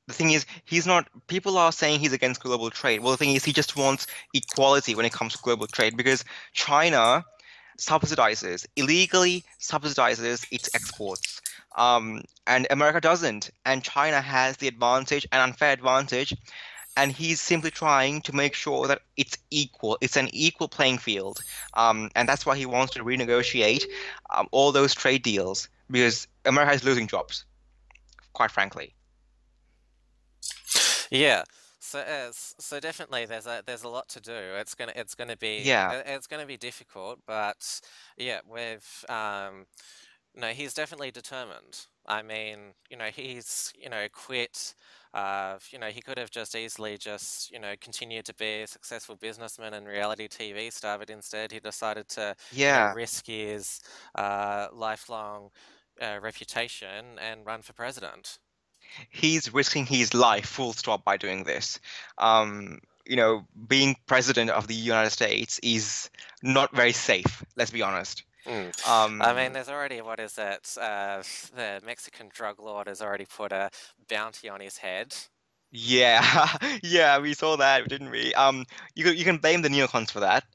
the thing is, he's not – people are saying he's against global trade. Well, the thing is, he just wants equality when it comes to global trade, because China subsidizes, illegally subsidizes its exports. And America doesn't, and China has the advantage, an unfair advantage, and he's simply trying to make sure that it's equal. It's an equal playing field, and that's why he wants to renegotiate all those trade deals, because America is losing jobs, quite frankly. Yeah. So definitely there's a lot to do. It's gonna be difficult, but yeah, we've no, he's definitely determined. I mean, you know, he's, you know, quit. You know, he could have just easily just, you know, continued to be a successful businessman and reality TV star, but instead he decided to you know, risk his lifelong reputation and run for president. He's risking his life, full stop, by doing this. You know, being president of the United States is not very safe, let's be honest. Mm. I mean, there's already, what is it, the Mexican drug lord has already put a bounty on his head. Yeah, yeah, we saw that, didn't we? You can blame the neocons for that,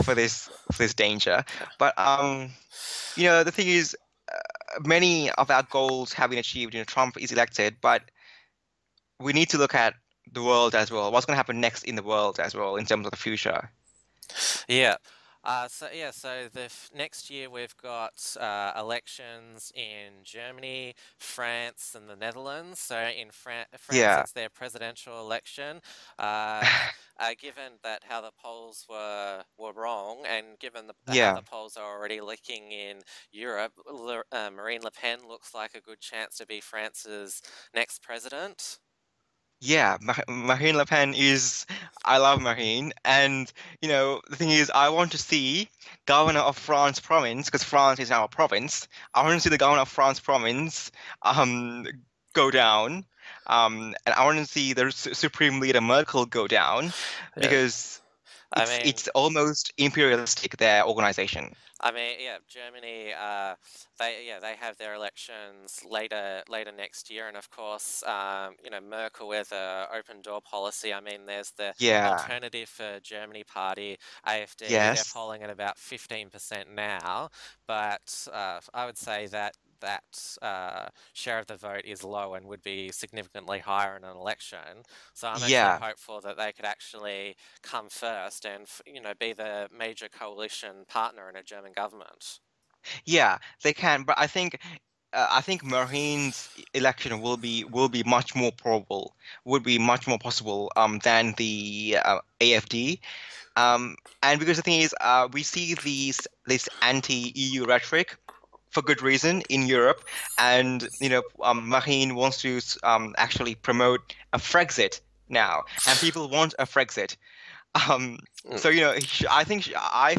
for this danger. But, you know, the thing is, many of our goals have been achieved. You know, Trump is elected, but we need to look at the world as well. What's going to happen next in the world as well, in terms of the future? Yeah. So the next year we've got elections in Germany, France, and the Netherlands. So in France, it's their presidential election. Given that how the polls were wrong, and given how the polls are already leaking in Europe, Marine Le Pen looks like a good chance to be France's next president. Yeah, Marine Le Pen is, I love Marine, and, you know, the thing is, I want to see governor of France province, because France is now a province, I want to see the governor of France province go down, and I want to see the Supreme Leader Merkel go down, because it's almost imperialistic, their organization. I mean, yeah, Germany, they have their elections later next year, and of course, Merkel with an open door policy. I mean, there's the Alternative for Germany party, AfD. Yes. They're polling at about 15% now, but I would say that share of the vote is low and would be significantly higher in an election. So I'm actually hopeful that they could actually come first and, be the major coalition partner in a German government. Yeah, they can. But I think Marine's election will be much more probable, would be much more possible than the AfD. And because the thing is, we see this anti-EU rhetoric for good reason in Europe, and Marine wants to actually promote a Frexit now, and people want a Frexit. So I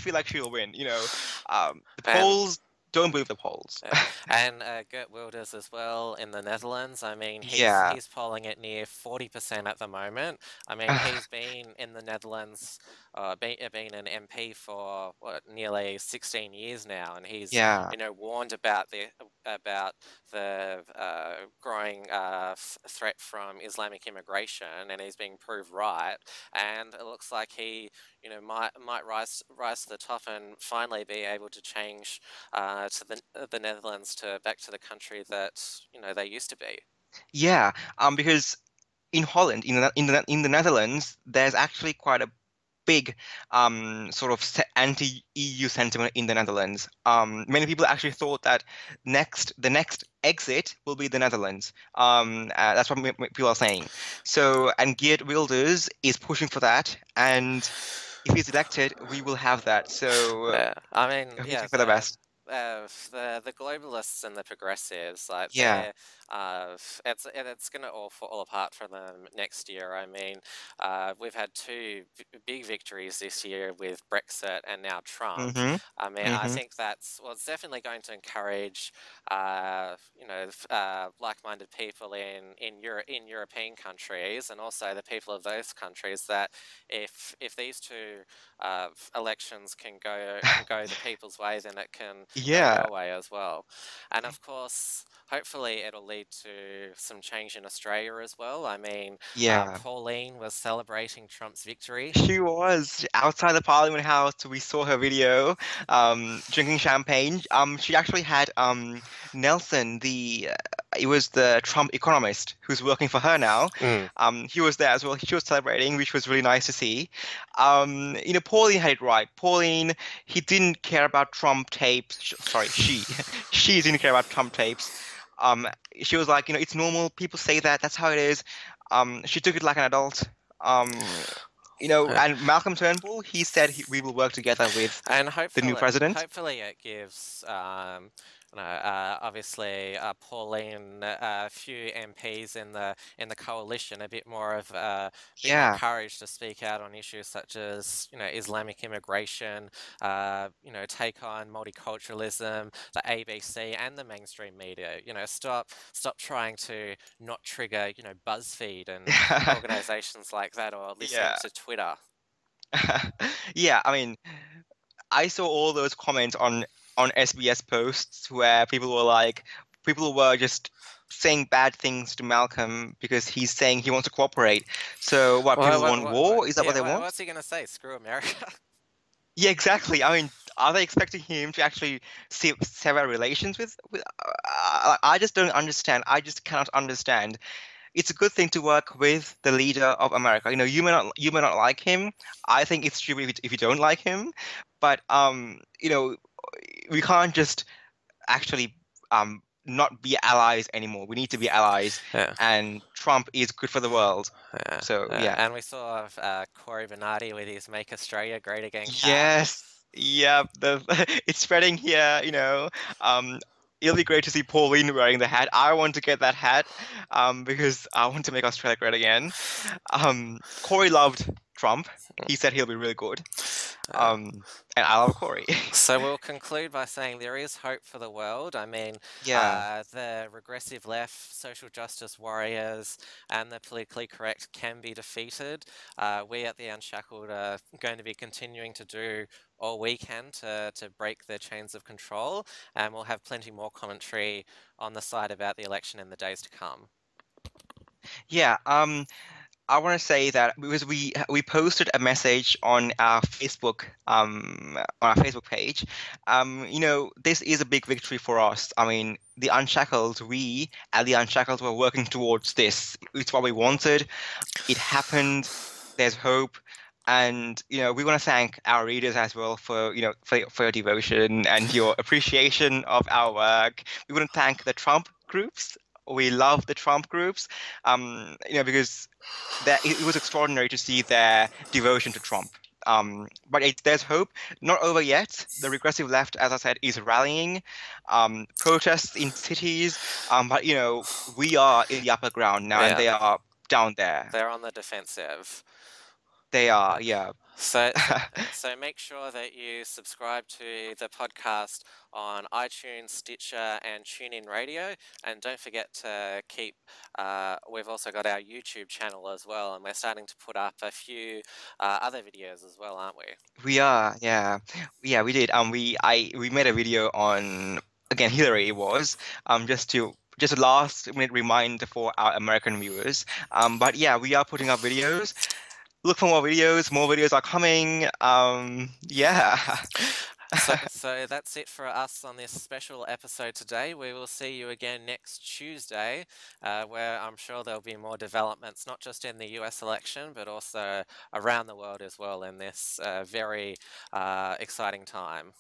feel like she'll win. The polls. Don't believe the polls. And Geert Wilders as well in the Netherlands. I mean, he's polling at near 40% at the moment. I mean, he's been in the Netherlands, been an MP for nearly 16 years now, and he's warned about the growing threat from Islamic immigration, and he's being proved right. And it looks like he might rise to the top and finally be able to change. To the Netherlands back to the country that they used to be. Yeah, because in Holland, in the Netherlands, there's actually quite a big sort of anti-EU sentiment in the Netherlands. Many people actually thought that the next exit will be the Netherlands. That's what people are saying. So, and Geert Wilders is pushing for that, and if he's elected, we will have that. So, for the best. The globalists and the progressives, it's going to all fall apart for them next year. I mean, we've had two big victories this year with Brexit and now Trump. Mm-hmm. I mean, mm-hmm. I think it's definitely going to encourage like-minded people in European countries, and also the people of those countries, that if these two elections can go the people's way, then it can. Yeah. Away as well. And of course, hopefully it'll lead to some change in Australia as well. I mean, Pauline was celebrating Trump's victory. She was outside the Parliament House. We saw her video drinking champagne. She actually had Nelson, it was the Trump economist who's working for her now. Mm. He was there as well. She was celebrating, which was really nice to see. Pauline had it right. Pauline, he didn't care about Trump tapes. She didn't care about Trump tapes. She was like, it's normal. People say that. That's how it is. She took it like an adult. And Malcolm Turnbull, he said we will work together with the new president. Hopefully it gives... Pauline, a few MPs in the coalition, a bit more of courage to speak out on issues such as Islamic immigration, take on multiculturalism, the ABC and the mainstream media. Stop trying to not trigger BuzzFeed and organisations like that, or listen to Twitter. I mean, I saw all those comments on SBS posts where people were just saying bad things to Malcolm because he's saying he wants to cooperate. So people want war? Is that what they want? What's he going to say? Screw America? Yeah, exactly. I mean, are they expecting him to actually sever relations with I just don't understand. I just cannot understand. It's a good thing to work with the leader of America. You may not like him. I think it's stupid if you don't like him. But, we can't just actually not be allies anymore. We need to be allies, and Trump is good for the world. And we saw Corey Bernardi with his "Make Australia Great Again" card. Yes, it's spreading here. It'll be great to see Pauline wearing the hat. I want to get that hat because I want to make Australia great again. Corey loved Trump. He said he'll be really good. And I love Corey. So we'll conclude by saying there is hope for the world. I mean, the regressive left, social justice warriors, and the politically correct can be defeated. We at the Unshackled are going to be continuing to do all we can to break the chains of control, and we'll have plenty more commentary on the site about the election in the days to come. Yeah. I want to say that because we posted a message on our Facebook page. You know, this is a big victory for us. I mean, the Unshackled, we at the Unshackled were working towards this. It's what we wanted. It happened. There's hope. And, you know, we want to thank our readers as well for, you know, for your devotion and your appreciation of our work. We want to thank the Trump groups. We love the Trump groups, you know, because it was extraordinary to see their devotion to Trump. But there's hope. Not over yet. The regressive left, as I said, is rallying, protests in cities. But, you know, we are in the upper ground now, and they are down there. They're on the defensive. They are, yeah. So make sure that you subscribe to the podcast on iTunes, Stitcher, and TuneIn Radio. And don't forget to keep, we've also got our YouTube channel as well, and we're starting to put up a few other videos as well, aren't we? We are, yeah. Yeah, we did. We made a video on, again, Hillary it was, just a last-minute reminder for our American viewers. But yeah, we are putting up videos. Look for more videos. More videos are coming. Yeah. So that's it for us on this special episode today. We will see you again next Tuesday, where I'm sure there'll be more developments, not just in the US election, but also around the world as well in this very exciting time.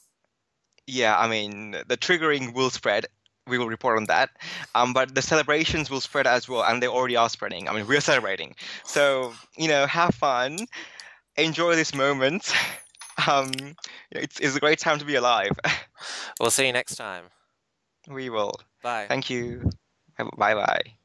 Yeah, I mean, the triggering will spread. We will report on that. But the celebrations will spread as well, and they already are spreading. I mean, we're celebrating. So, you know, have fun. Enjoy this moment. It's a great time to be alive. We'll see you next time. We will. Bye. Thank you. Bye-bye.